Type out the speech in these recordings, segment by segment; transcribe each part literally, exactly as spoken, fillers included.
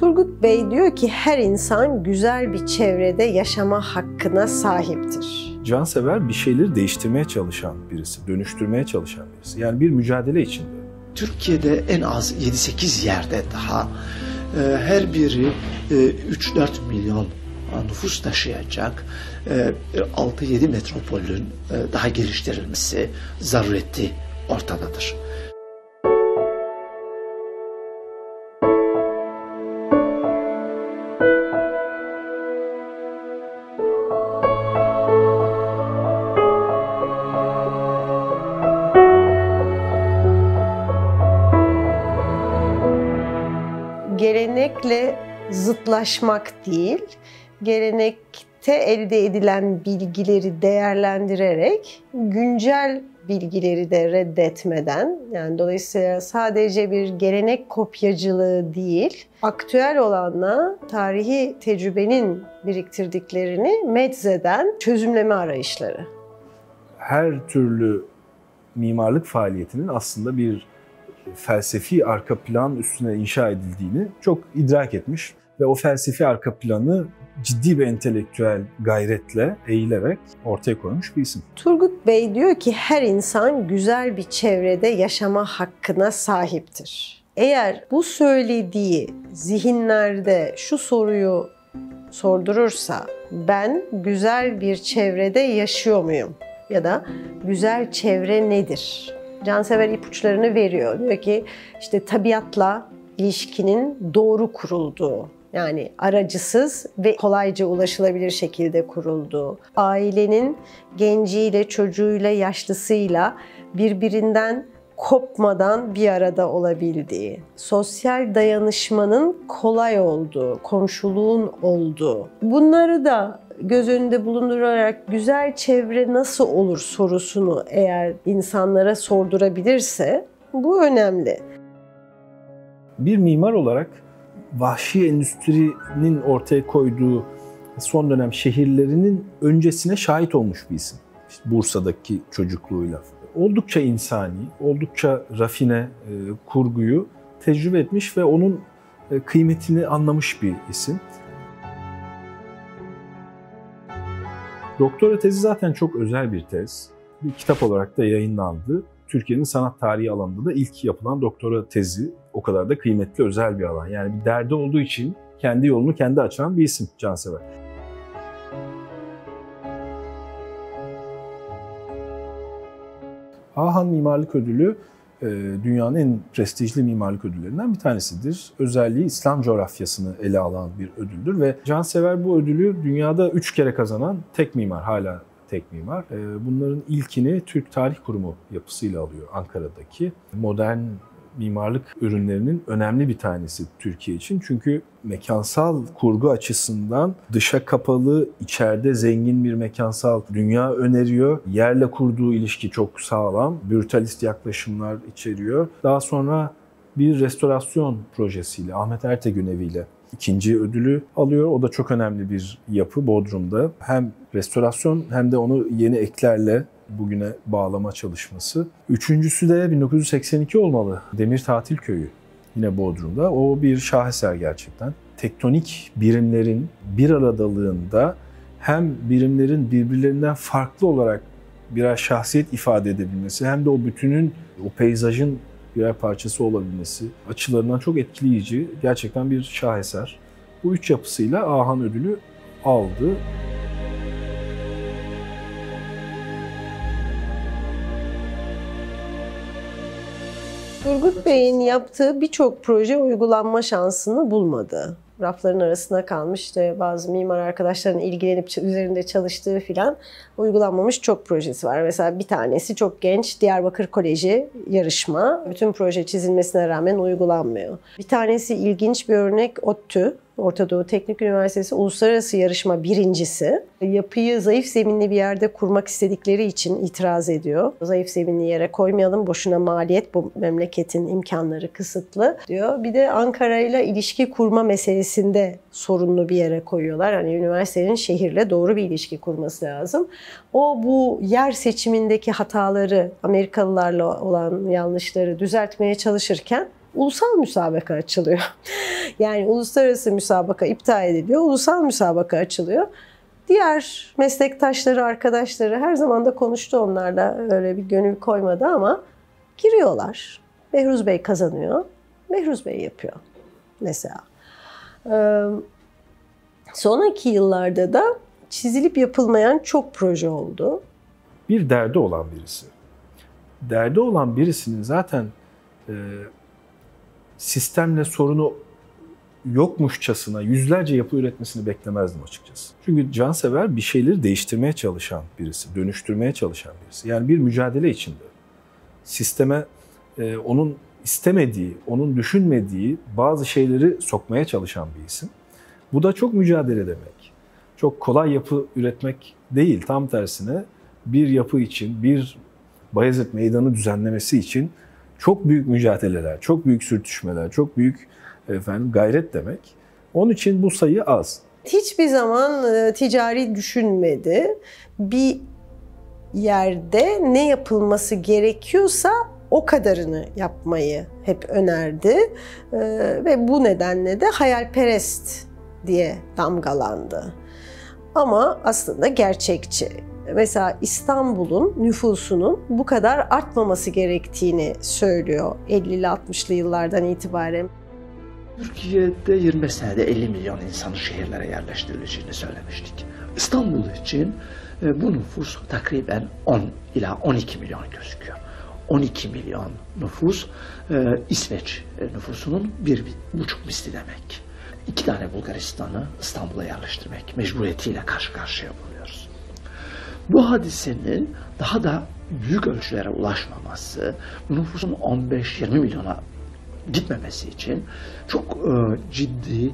Turgut Bey diyor ki her insan güzel bir çevrede yaşama hakkına sahiptir. Cansever bir şeyleri değiştirmeye çalışan birisi, dönüştürmeye çalışan birisi. Yani bir mücadele içinde. Türkiye'de en az yedi sekiz yerde daha e, her biri e, üç dört milyon nüfus taşıyacak e, altı yedi metropolün e, daha geliştirilmesi zarureti ortadadır. Gelenekle zıtlaşmak değil, gelenekte elde edilen bilgileri değerlendirerek güncel bilgileri de reddetmeden, yani dolayısıyla sadece bir gelenek kopyacılığı değil, aktüel olanla tarihi tecrübenin biriktirdiklerini meczeden çözümleme arayışları. Her türlü mimarlık faaliyetinin aslında bir felsefi arka plan üstüne inşa edildiğini çok idrak etmiş ve o felsefi arka planı ciddi bir entelektüel gayretle eğilerek ortaya koymuş bir isim. Turgut Bey diyor ki her insan güzel bir çevrede yaşama hakkına sahiptir. Eğer bu söylediği zihinlerde şu soruyu sordurursa, ben güzel bir çevrede yaşıyor muyum? Ya da güzel çevre nedir? Cansever ipuçlarını veriyor. Diyor ki işte tabiatla ilişkinin doğru kurulduğu, yani aracısız ve kolayca ulaşılabilir şekilde kurulduğu, ailenin genciyle, çocuğuyla, yaşlısıyla birbirinden kopmadan bir arada olabildiği, sosyal dayanışmanın kolay olduğu, komşuluğun olduğu, bunları da göz önünde bulundurarak güzel çevre nasıl olur sorusunu eğer insanlara sordurabilirse bu önemli. Bir mimar olarak vahşi endüstrinin ortaya koyduğu son dönem şehirlerinin öncesine şahit olmuş bir isim. İşte Bursa'daki çocukluğuyla. Oldukça insani, oldukça rafine kurguyu tecrübe etmiş ve onun kıymetini anlamış bir isim. Doktora tezi zaten çok özel bir tez. Bir kitap olarak da yayınlandı. Türkiye'nin sanat tarihi alanında da ilk yapılan doktora tezi, o kadar da kıymetli, özel bir alan. Yani bir derdi olduğu için kendi yolunu kendi açan bir isim Cansever. Ağa Han Mimarlık Ödülü dünyanın en prestijli mimarlık ödüllerinden bir tanesidir. Özelliği İslam coğrafyasını ele alan bir ödüldür ve Cansever bu ödülü dünyada üç kere kazanan tek mimar, hala tek mimar. Bunların ilkini Türk Tarih Kurumu yapısıyla alıyor, Ankara'daki. Modern mimarlık ürünlerinin önemli bir tanesi Türkiye için. Çünkü mekansal kurgu açısından dışa kapalı, içeride zengin bir mekansal dünya öneriyor. Yerle kurduğu ilişki çok sağlam, brutalist yaklaşımlar içeriyor. Daha sonra bir restorasyon projesiyle, Ahmet Ertegün Evi ile ikinci ödülü alıyor. O da çok önemli bir yapı Bodrum'da. Hem restorasyon hem de onu yeni eklerle bugüne bağlama çalışması. Üçüncüsü de bin dokuz yüz seksen iki olmalı. Demir Tatil Köyü yine Bodrum'da. O bir şaheser gerçekten. Tektonik birimlerin bir aradalığında hem birimlerin birbirlerinden farklı olarak birer şahsiyet ifade edebilmesi hem de o bütünün, o peyzajın birer parçası olabilmesi açılarından çok etkileyici. Gerçekten bir şaheser. Bu üç yapısıyla Ağa Han ödülü aldı. Turgut Bey'in yaptığı birçok proje uygulanma şansını bulmadı. Rafların arasına kalmış, işte bazı mimar arkadaşların ilgilenip üzerinde çalıştığı filan uygulanmamış çok projesi var. Mesela bir tanesi çok genç, Diyarbakır Koleji yarışma. Bütün proje çizilmesine rağmen uygulanmıyor. Bir tanesi ilginç bir örnek, ODTÜ, Orta Doğu Teknik Üniversitesi uluslararası yarışma birincisi. Yapıyı zayıf zeminli bir yerde kurmak istedikleri için itiraz ediyor. Zayıf zeminli yere koymayalım, boşuna maliyet, bu memleketin imkanları kısıtlı diyor. Bir de Ankara'yla ilişki kurma meselesinde sorunlu bir yere koyuyorlar. Hani üniversitenin şehirle doğru bir ilişki kurması lazım. O bu yer seçimindeki hataları, Amerikalılarla olan yanlışları düzeltmeye çalışırken ulusal müsabaka açılıyor. Yani uluslararası müsabaka iptal ediliyor, ulusal müsabaka açılıyor. Diğer meslektaşları, arkadaşları her zaman da konuştu onlarla, öyle bir gönül koymadı ama giriyorlar. Behruz Bey kazanıyor, Behruz Bey yapıyor mesela. Ee, sonraki yıllarda da çizilip yapılmayan çok proje oldu. Bir derdi olan birisi. Derdi olan birisinin zaten e, sistemle sorunu yokmuşçasına yüzlerce yapı üretmesini beklemezdim açıkçası. Çünkü cansever, bir şeyleri değiştirmeye çalışan birisi, dönüştürmeye çalışan birisi. Yani bir mücadele içinde. Sisteme e, onun istemediği, onun düşünmediği bazı şeyleri sokmaya çalışan bir isim. Bu da çok mücadele demek. Çok kolay yapı üretmek değil, tam tersine bir yapı için, bir Bayezid meydanı düzenlemesi için çok büyük mücadeleler, çok büyük sürtüşmeler, çok büyük efendim gayret demek. Onun için bu sayı az. Hiçbir zaman ticari düşünmedi. Bir yerde ne yapılması gerekiyorsa o kadarını yapmayı hep önerdi. Ve bu nedenle de hayalperest diye damgalandı. Ama aslında gerçekçi. Mesela İstanbul'un nüfusunun bu kadar artmaması gerektiğini söylüyor ellili altmışlı yıllardan itibaren. Türkiye'de yirmi senede elli milyon insanı şehirlere yerleştirileceğini söylemiştik. İstanbul için bu nüfus takriben on ila on iki milyon gözüküyor. on iki milyon nüfus İsveç nüfusunun bir buçuk misli demek. İki tane Bulgaristan'ı İstanbul'a yerleştirmek mecburiyetiyle karşı karşıya buluyoruz. Bu hadisenin daha da büyük ölçülere ulaşmaması, nüfusun on beş yirmi milyona gitmemesi için çok ciddi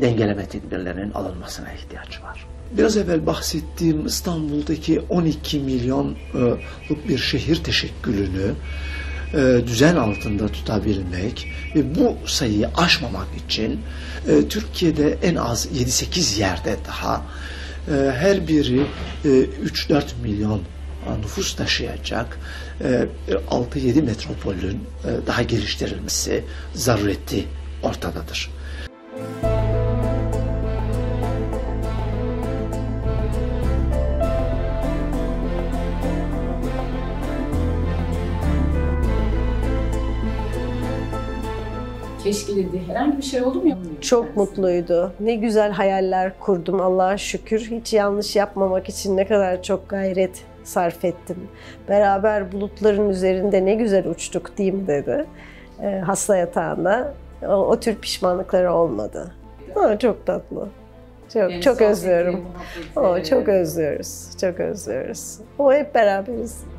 dengeleme tedbirlerinin alınmasına ihtiyaç var. Biraz evvel bahsettiğim İstanbul'daki on iki milyonluk bir şehir teşekkülünü düzen altında tutabilmek ve bu sayıyı aşmamak için Türkiye'de en az yedi sekiz yerde daha her biri üç dört milyon nüfus taşıyacak altı yedi metropolün daha geliştirilmesi zarureti ortadadır. Keşkeledi. Herhangi bir şey oldu mu? Çok mutluydu. Ne güzel hayaller kurdum Allah'a şükür. Hiç yanlış yapmamak için ne kadar çok gayret sarf ettim. Beraber bulutların üzerinde ne güzel uçtuk diyeyim dedi. E, hasta yatağında. O, o tür pişmanlıkları olmadı. Ama çok tatlı. Çok, yani çok özlüyorum. O, çok özlüyoruz. Çok özlüyoruz. O hep beraberiz.